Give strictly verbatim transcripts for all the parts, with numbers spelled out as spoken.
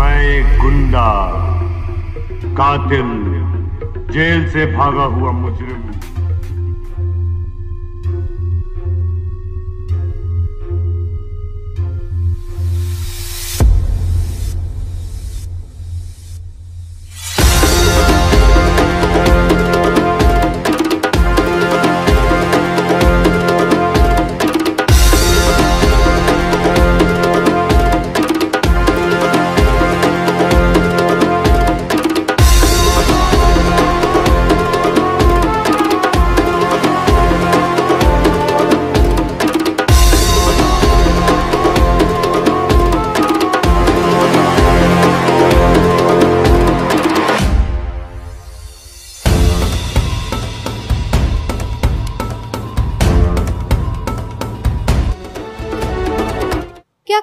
मैं एक गुंडा, कातिल, जेल से भागा हुआ मुजरिम।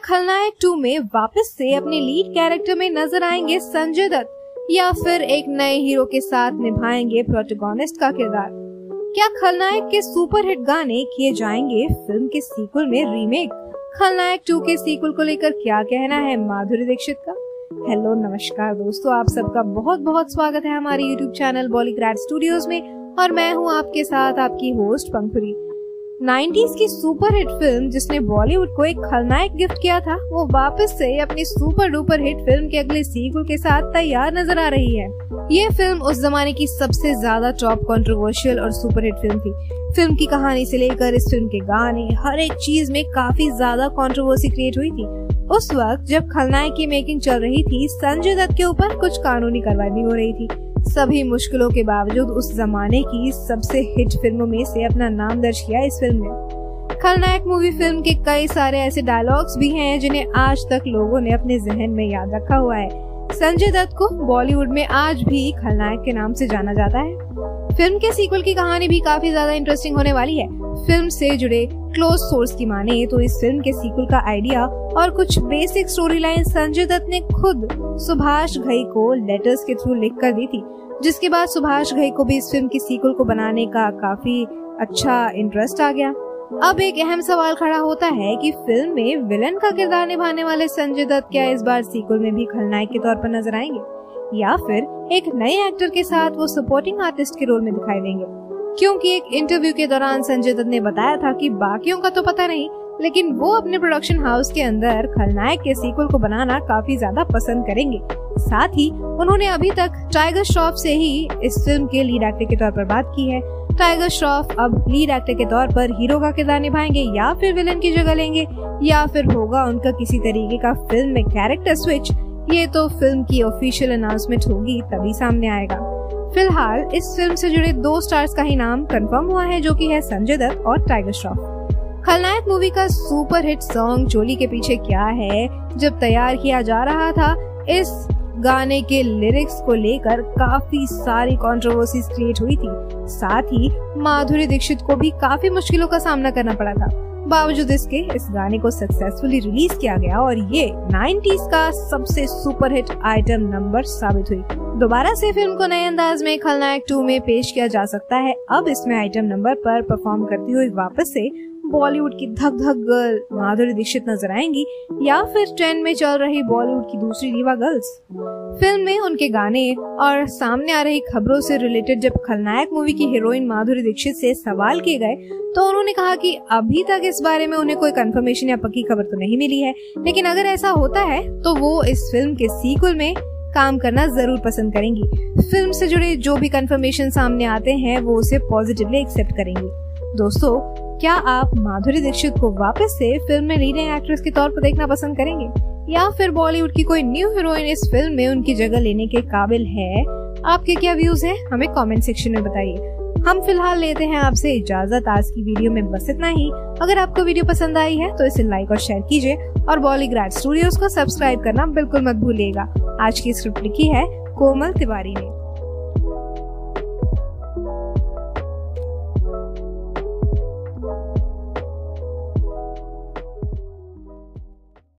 खलनायक टू में वापस से अपने लीड कैरेक्टर में नजर आएंगे संजय दत्त या फिर एक नए हीरो के साथ निभाएंगे प्रोटोगोनिस्ट का किरदार? क्या खलनायक के सुपरहिट गाने किए जाएंगे फिल्म के सीक्वल में रीमेक? खलनायक टू के सीक्वल को लेकर क्या कहना है माधुरी दीक्षित का? हेलो नमस्कार दोस्तों, आप सबका बहुत बहुत स्वागत है हमारे यूट्यूब चैनल बॉलीग्रैड स्टूडियोज में और मैं हूँ आपके साथ आपकी होस्ट पंखुरी। नाइंटीज़ की सुपर हिट फिल्म जिसने बॉलीवुड को एक खलनायक गिफ्ट किया था, वो वापस से अपनी सुपर डुपर हिट फिल्म के अगले सीक्वल के साथ तैयार नजर आ रही है। ये फिल्म उस जमाने की सबसे ज्यादा टॉप कंट्रोवर्शियल और सुपर हिट फिल्म थी। फिल्म की कहानी से लेकर इस फिल्म के गाने, हर एक चीज में काफी ज्यादा कंट्रोवर्सी क्रिएट हुई थी। उस वक्त जब खलनायक की मेकिंग चल रही थी, संजय दत्त के ऊपर कुछ कानूनी कार्रवाई हो रही थी। सभी मुश्किलों के बावजूद उस जमाने की सबसे हिट फिल्मों में से अपना नाम दर्ज किया इस फिल्म ने। खलनायक मूवी फिल्म के कई सारे ऐसे डायलॉग्स भी हैं जिन्हें आज तक लोगों ने अपने जहन में याद रखा हुआ है। संजय दत्त को बॉलीवुड में आज भी खलनायक के नाम से जाना जाता है। फिल्म के सीक्वल की कहानी भी काफी ज्यादा इंटरेस्टिंग होने वाली है। फिल्म से जुड़े क्लोज सोर्स की माने तो इस फिल्म के सीक्वल का आइडिया और कुछ basic story line Sanjay Dutt ने खुद सुभाष घई को लेटर्स के थ्रू लिख कर दी थी, जिसके बाद सुभाष घई को भी इस फिल्म के सीक्वल को बनाने का काफी अच्छा इंटरेस्ट आ गया। अब एक अहम सवाल खड़ा होता है कि फिल्म में विलन का किरदार निभाने वाले संजय दत्त क्या इस बार सीक्वल में भी खलनायक के तौर पर नजर आएंगे या फिर एक नए एक्टर के साथ वो सपोर्टिंग आर्टिस्ट के रोल में दिखाई देंगे? क्योंकि एक इंटरव्यू के दौरान संजय दत्त ने बताया था कि बाकियों का तो पता नहीं, लेकिन वो अपने प्रोडक्शन हाउस के अंदर खलनायक के सीक्वल को बनाना काफी ज्यादा पसंद करेंगे। साथ ही उन्होंने अभी तक टाइगर श्रॉफ से ही इस फिल्म के लीड एक्टर के तौर पर बात की है। टाइगर श्रॉफ अब लीड एक्टर के तौर पर हीरो का किरदार निभाएंगे या फिर विलन की जगह लेंगे या फिर होगा उनका किसी तरीके का फिल्म में कैरेक्टर स्विच, ये तो फिल्म की ऑफिशियल अनाउंसमेंट होगी तभी सामने आएगा। फिलहाल इस फिल्म से जुड़े दो स्टार्स का ही नाम कंफर्म हुआ है, जो कि है संजय दत्त और टाइगर श्रॉफ। खलनायक मूवी का सुपर हिट सॉन्ग चोली के पीछे क्या है? जब तैयार किया जा रहा था, इस गाने के लिरिक्स को लेकर काफी सारी कंट्रोवर्सी क्रिएट हुई थी। साथ ही माधुरी दीक्षित को भी काफी मुश्किलों का सामना करना पड़ा था। बावजूद इसके इस गाने को सक्सेसफुली रिलीज किया गया और ये नाइंटीज़ का सबसे सुपरहिट आइटम नंबर साबित हुई। दोबारा से फिल्म को नए अंदाज में खलनायक टू में पेश किया जा सकता है। अब इसमें आइटम नंबर पर परफॉर्म करती हुई वापस से बॉलीवुड की धक धक गर्ल माधुरी दीक्षित नजर आएंगी या फिर ट्रेंड में चल रही बॉलीवुड की दूसरी रीवा गर्ल्स। फिल्म में उनके गाने और सामने आ रही खबरों से रिलेटेड जब खलनायक मूवी की हीरोइन माधुरी दीक्षित से सवाल किए गए तो उन्होंने कहा कि अभी तक इस बारे में उन्हें कोई कंफर्मेशन या पक्की खबर तो नहीं मिली है, लेकिन अगर ऐसा होता है तो वो इस फिल्म के सीक्वल में काम करना जरूर पसंद करेंगी। फिल्म से जुड़े जो भी कंफर्मेशन सामने आते हैं वो उसे पॉजिटिवली एक्सेप्ट करेंगी। दोस्तों, क्या आप माधुरी दीक्षित को वापस से फिल्म में लीड एक्ट्रेस के तौर पर देखना पसंद करेंगे या फिर बॉलीवुड की कोई न्यू हीरोइन इस फिल्म में उनकी जगह लेने के काबिल है? आपके क्या व्यूज हैं? हमें कमेंट सेक्शन में बताइए। हम फिलहाल लेते हैं आपसे इजाजत। आज की वीडियो में बस इतना ही। अगर आपको वीडियो पसंद आई है तो इसे लाइक और शेयर कीजिए और बॉलीग्राड स्टूडियोज को सब्सक्राइब करना बिल्कुल मत भूलिएगा। आज की स्क्रिप्ट लिखी है कोमल तिवारी ने।